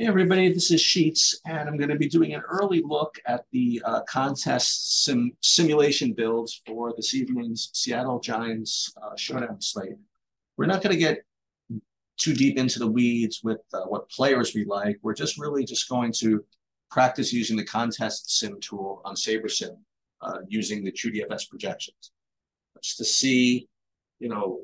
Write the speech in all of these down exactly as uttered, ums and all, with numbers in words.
Hey everybody, this is Sheets, and I'm going to be doing an early look at the uh, contest sim simulation builds for this evening's Seattle Giants uh, showdown slate. We're not going to get too deep into the weeds with uh, what players we like. We're just really just going to practice using the contest sim tool on SaberSim uh, using the True D F S projections, just to see, you know,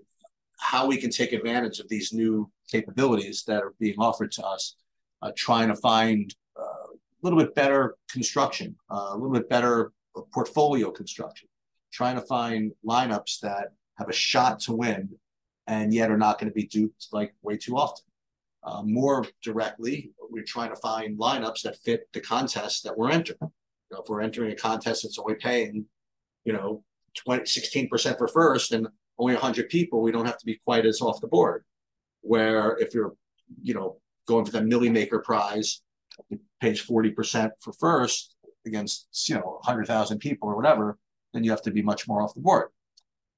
how we can take advantage of these new capabilities that are being offered to us. Uh, trying to find uh, a little bit better construction, uh, a little bit better portfolio construction, trying to find lineups that have a shot to win and yet are not going to be duped like way too often. Uh, more directly, we're trying to find lineups that fit the contest that we're entering. You know, if we're entering a contest that's only paying, you know, twenty, sixteen percent for first and only one hundred people, we don't have to be quite as off the board. Where if you're, you know, going for the Millie Maker prize, pays forty percent for first against, you know, one hundred thousand people or whatever, then you have to be much more off the board.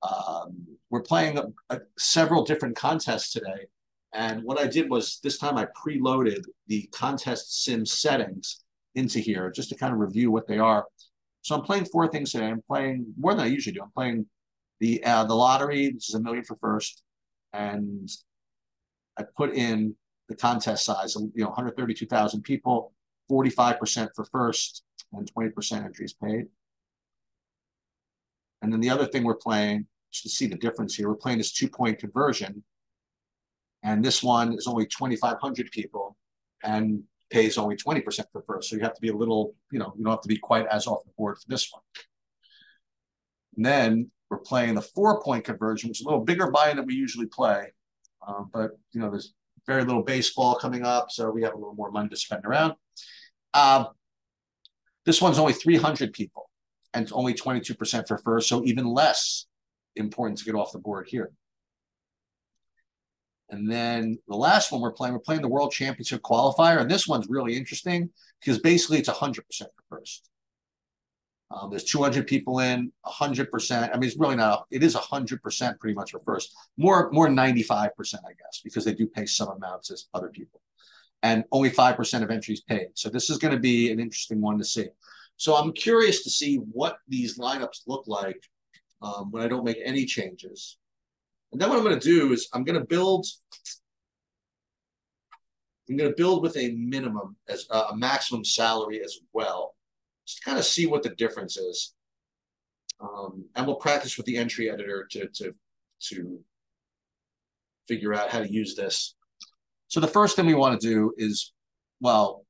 Um, we're playing a, a, several different contests today. And what I did was this time I preloaded the contest sim settings into here just to kind of review what they are. So I'm playing four things today. I'm playing more than I usually do. I'm playing the, uh, the lottery, which is a million for first. And I put in the contest size, you know, one hundred thirty-two thousand people, forty-five percent for first, and twenty percent entries paid. And then the other thing we're playing, just to see the difference here, we're playing this two-point conversion, and this one is only twenty-five hundred people and pays only twenty percent for first. So you have to be a little, you know, you don't have to be quite as off the board for this one. And then we're playing the four-point conversion, which is a little bigger buy than we usually play, um, but, you know, there's very little baseball coming up, so we have a little more money to spend around. Uh, this one's only three hundred people, and it's only twenty-two percent for first, so even less important to get off the board here. And then the last one we're playing, we're playing the World Championship Qualifier, and this one's really interesting because basically it's one hundred percent for first. Um, there's two hundred people in, one hundred percent. I mean, it's really not, it is one hundred percent pretty much for first. More, more ninety-five percent, I guess, because they do pay some amounts as other people. And only five percent of entries paid. So this is going to be an interesting one to see. So I'm curious to see what these lineups look like um, when I don't make any changes. And then what I'm going to do is I'm going to build, I'm going to build with a minimum, as uh, a maximum salary as well. Just kind of see what the difference is. Um, and we'll practice with the entry editor to, to, to figure out how to use this. So the first thing we want to do is, well,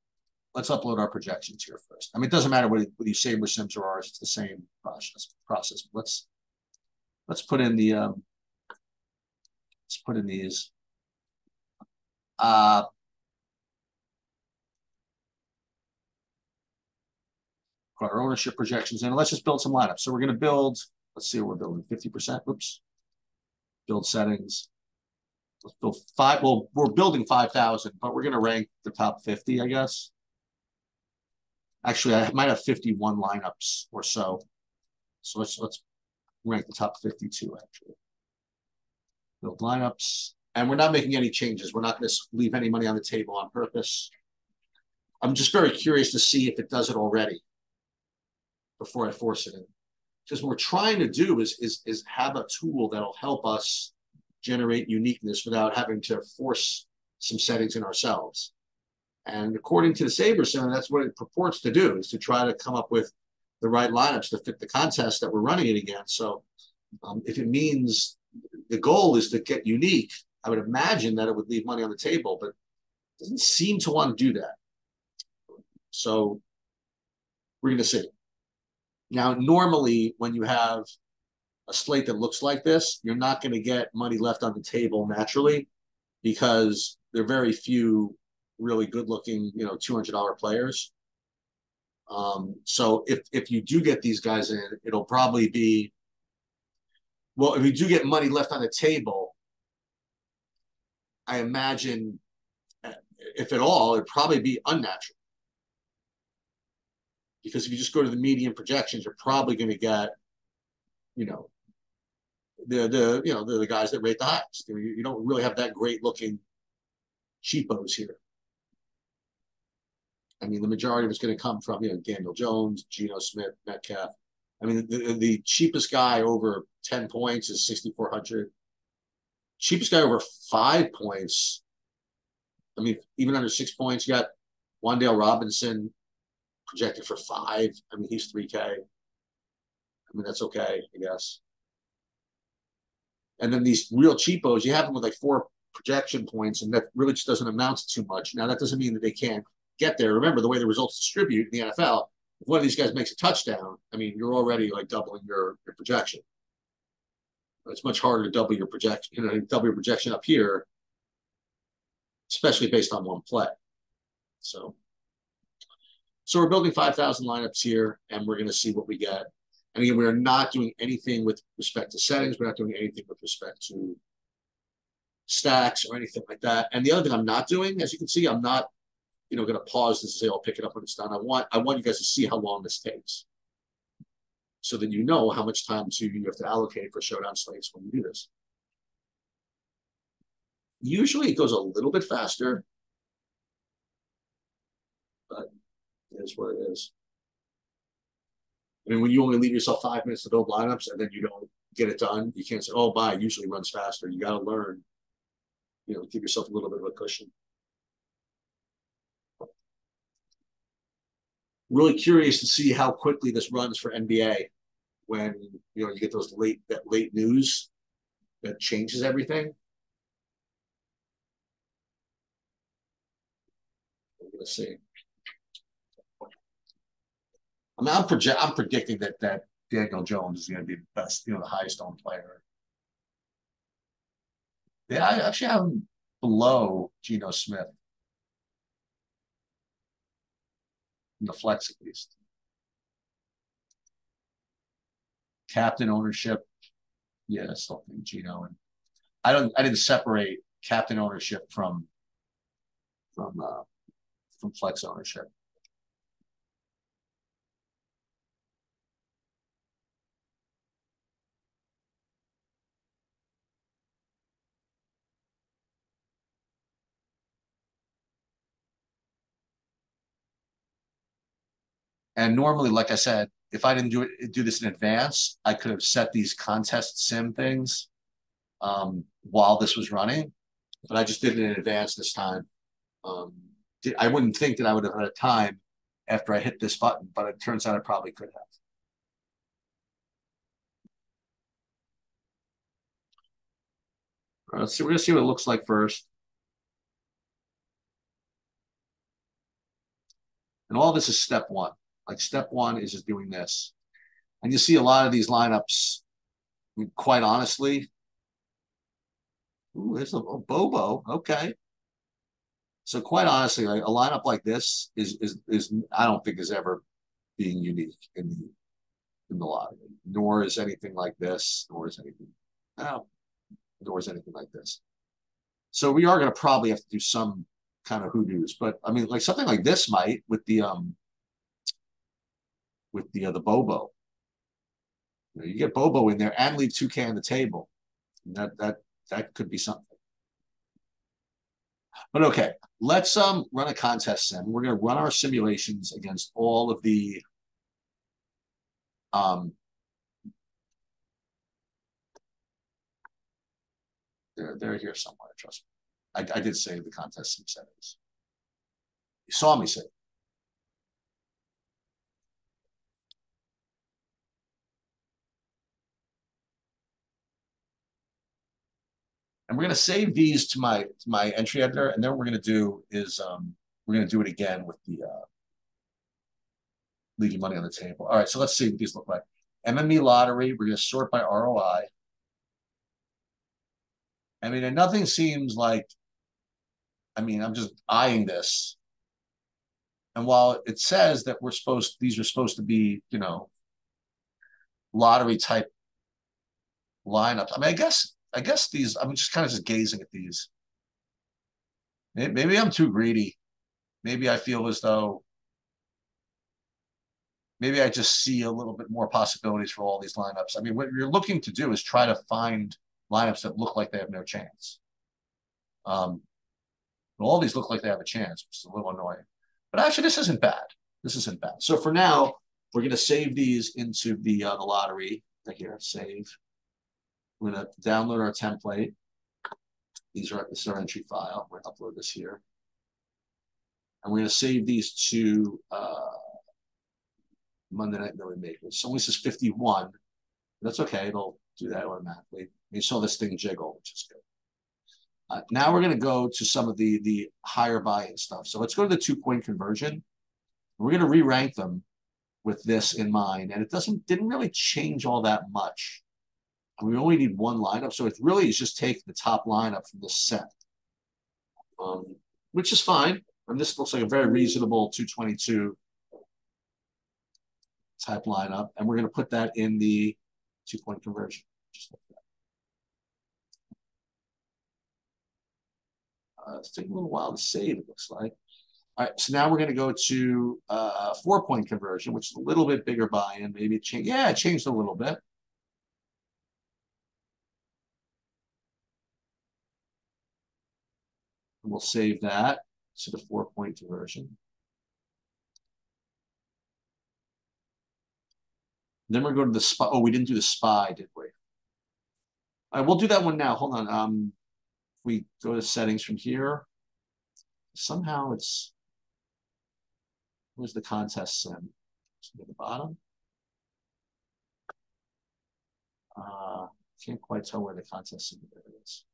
let's upload our projections here first. I mean, it doesn't matter whether you Saber Sims or ours, it's the same process. process. Let's, let's put in the, um, let's put in these. Uh, Our ownership projections, and let's just build some lineups. So we're going to build, let's see what we're building, fifty percent, oops, build settings. Let's build five, well, we're building five thousand, but we're going to rank the top fifty, I guess. Actually, I might have fifty-one lineups or so. So let's, let's rank the top fifty-two, actually. Build lineups, and we're not making any changes. We're not going to leave any money on the table on purpose. I'm just very curious to see if it does it already before I force it in. Because what we're trying to do is, is, is have a tool that'll help us generate uniqueness without having to force some settings in ourselves. And according to the Saber Center, that's what it purports to do, is to try to come up with the right lineups to fit the contest that we're running it against. So um, if it means the goal is to get unique, I would imagine that it would leave money on the table, but it doesn't seem to want to do that. So we're going to see. Now, normally, when you have a slate that looks like this, you're not going to get money left on the table naturally, because there are very few really good-looking, you know, two hundred dollar players. Um, so if if you do get these guys in, it'll probably be, well, if you do get money left on the table, I imagine, if at all, it'd probably be unnatural. Because if you just go to the median projections, you're probably going to get, you know, the the you know the, the guys that rate the highest. You, you don't really have that great looking cheapos here. I mean, the majority of it's going to come from, you know, Daniel Jones, Geno Smith, Metcalf. I mean, the, the cheapest guy over ten points is sixty-four hundred. Cheapest guy over five points, I mean, even under six points, you got Wandale Robinson projected for five. I mean, he's three K. I mean, that's okay, I guess. And then these real cheapos, you have them with like four projection points, and that really just doesn't amount to too much. Now, that doesn't mean that they can't get there. Remember, the way the results distribute in the N F L, if one of these guys makes a touchdown, I mean, you're already like doubling your, your projection. It's much harder to double your projection, you know, double your projection up here, especially based on one play. So, so we're building five thousand lineups here, and we're going to see what we get. And again, we are not doing anything with respect to settings. We're not doing anything with respect to stacks or anything like that. And the other thing I'm not doing, as you can see, I'm not, you know, going to pause this and say, I'll pick it up when it's done. I want, I want you guys to see how long this takes, so that you know how much time to you have to allocate for showdown slates when you do this. Usually it goes a little bit faster, but it is what it is. I mean, when you only leave yourself five minutes to build lineups and then you don't get it done, you can't say, oh, bye, it usually runs faster. You got to learn, you know, give yourself a little bit of a cushion. Really curious to see how quickly this runs for N B A when, you know, you get those late, that late news that changes everything. We're gonna see. I mean, I'm project I'm predicting that that Daniel Jones is gonna be the best, you know, the highest owned player. Yeah, I actually have him below Geno Smith. In the flex, at least. Captain ownership. Yeah, I still think Geno. And I don't I didn't separate captain ownership from from uh, from flex ownership. And normally, like I said, if I didn't do it, do this in advance, I could have set these contest sim things um, while this was running, but I just did it in advance this time. Um, did, I wouldn't think that I would have had a time after I hit this button, but it turns out I probably could have. All right, let's see, we're gonna see what it looks like first. And all this is step one. Like step one is just doing this. And you see a lot of these lineups, I mean, quite honestly. Ooh, there's a, a Bobo. Okay. So quite honestly, like a lineup like this is, is, is I don't think is ever being unique in the, in the lottery, nor is anything like this, nor is anything, no, nor is anything like this. So we are going to probably have to do some kind of hoodoos, but I mean, like something like this might with the, um, with the other uh, Bobo. You know, you get Bobo in there and leave two K on the table. That that that could be something. But okay, let's um run a contest sim. We're gonna run our simulations against all of the um they're they're here somewhere, trust me. I, I did save the contest sim settings. You saw me save. And we're going to save these to my to my entry editor, and then what we're going to do is um, we're going to do it again with the uh, leaving money on the table. All right, so let's see what these look like. M M E lottery, we're going to sort by R O I. I mean, and nothing seems like, I mean, I'm just eyeing this. And while it says that we're supposed, these are supposed to be, you know, lottery type lineups. I mean, I guess. I guess these, I'm just kind of just gazing at these. Maybe, maybe I'm too greedy. Maybe I feel as though, maybe I just see a little bit more possibilities for all these lineups. I mean, what you're looking to do is try to find lineups that look like they have no chance. Um, all these look like they have a chance, which is a little annoying. But actually, this isn't bad. This isn't bad. So for now, we're going to save these into the, uh, the lottery. Right here, save. We're going to download our template. These are, this is our entry file. We're going to upload this here. And we're going to save these to uh, Monday Night Millie Maker. It only says fifty-one. That's okay. It'll do that automatically. You saw this thing jiggle, which is good. Uh, now we're going to go to some of the, the higher buy-in stuff. So let's go to the two-point conversion. We're going to re-rank them with this in mind. And it doesn't didn't really change all that much. And we only need one lineup. So it really is just take the top lineup from this set, um, which is fine. And this looks like a very reasonable two twenty-two type lineup. And we're going to put that in the two-point conversion. Just like that. Uh, it's taking a little while to save, it looks like. All right, so now we're going to go to uh, four-point conversion, which is a little bit bigger buy-in. Maybe it changed. Yeah, it changed a little bit. And we'll save that to the four-point conversion. Then we're going to the spy. Oh, we didn't do the spy, did we? All right, we'll do that one now. Hold on. Um, we go to settings from here. Somehow it's, where's the contest sim? It's at the bottom. Uh, can't quite tell where the contest sim is.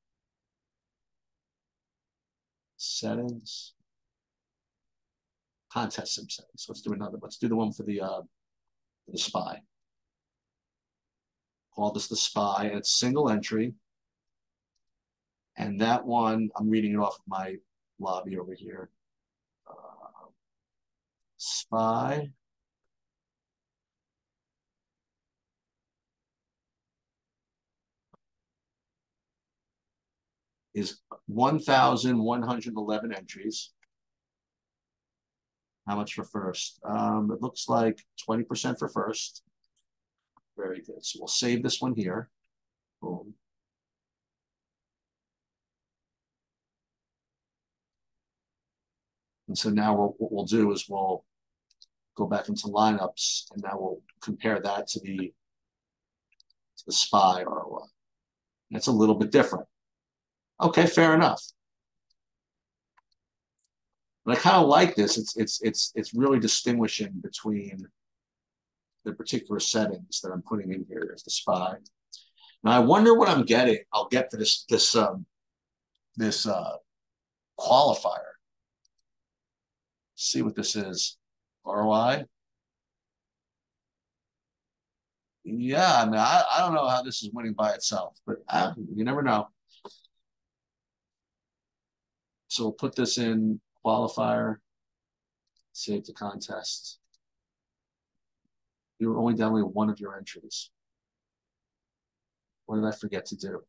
Settings. Contest sim settings. Let's do another. Let's do the one for the, uh, for the spy. Call this the spy. And it's single entry. And that one, I'm reading it off of my lobby over here. Uh, spy. Is one thousand one hundred eleven entries. How much for first? Um, it looks like twenty percent for first. Very good. So we'll save this one here. Boom. And so now we'll, what we'll do is we'll go back into lineups, and now we'll compare that to the, to the spy R O I. That's a little bit different. Okay, fair enough. But I kind of like this. It's it's it's it's really distinguishing between the particular settings that I'm putting in here as the spy. Now I wonder what I'm getting. I'll get for this this um this uh, qualifier. See what this is. R O I. Yeah, I mean, I, I don't know how this is winning by itself, but I, you never know. So we'll put this in qualifier, save the contest. You were only downloading one of your entries. What did I forget to do?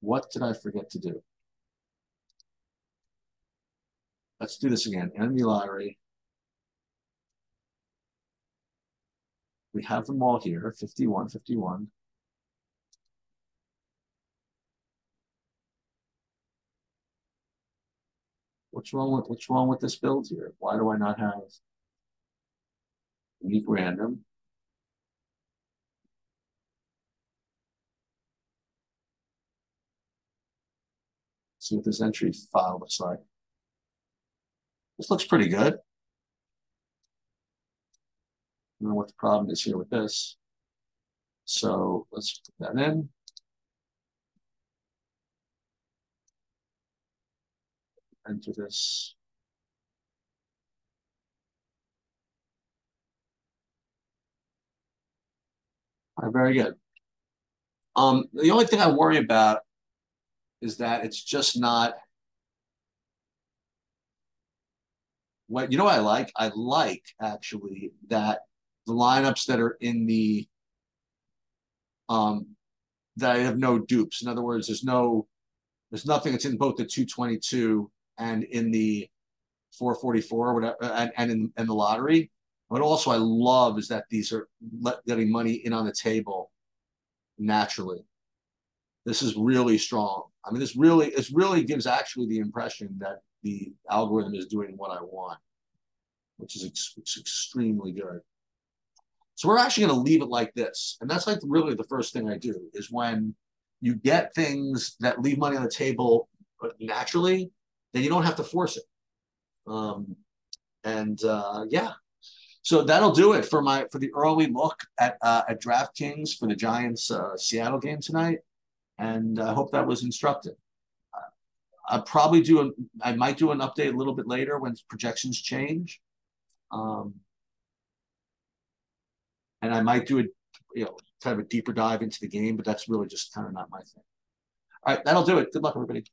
What did I forget to do? Let's do this again. Enemy lottery. We have them all here. fifty-one, fifty-one. What's wrong with what's wrong with this build here? Why do I not have unique random? Let's see what this entry file looks like. This looks pretty good. I don't know what the problem is here with this. So let's put that in. Enter this. All right, very good. Um, the only thing I worry about is that it's just not. What, you know what I like? I like, actually, that the lineups that are in the, um, that I have no dupes. In other words, there's no, there's nothing that's in both the two twenty-two and in the four forty-four or whatever, and, and in and the lottery. What also I love is that these are getting money in on the table naturally. This is really strong. I mean, this really, this really gives actually the impression that the algorithm is doing what I want, which is ex it's extremely good. So we're actually going to leave it like this. And that's like really the first thing I do is when you get things that leave money on the table naturally, then you don't have to force it. Um, and uh, yeah, so that'll do it for my for the early look at, uh, at DraftKings for the Giants uh, Seattle game tonight. And I hope that was instructive. I'll probably do, a, I might do an update a little bit later when projections change. Um, and I might do a, you know, kind of a deeper dive into the game, but that's really just kind of not my thing. All right, that'll do it. Good luck, everybody.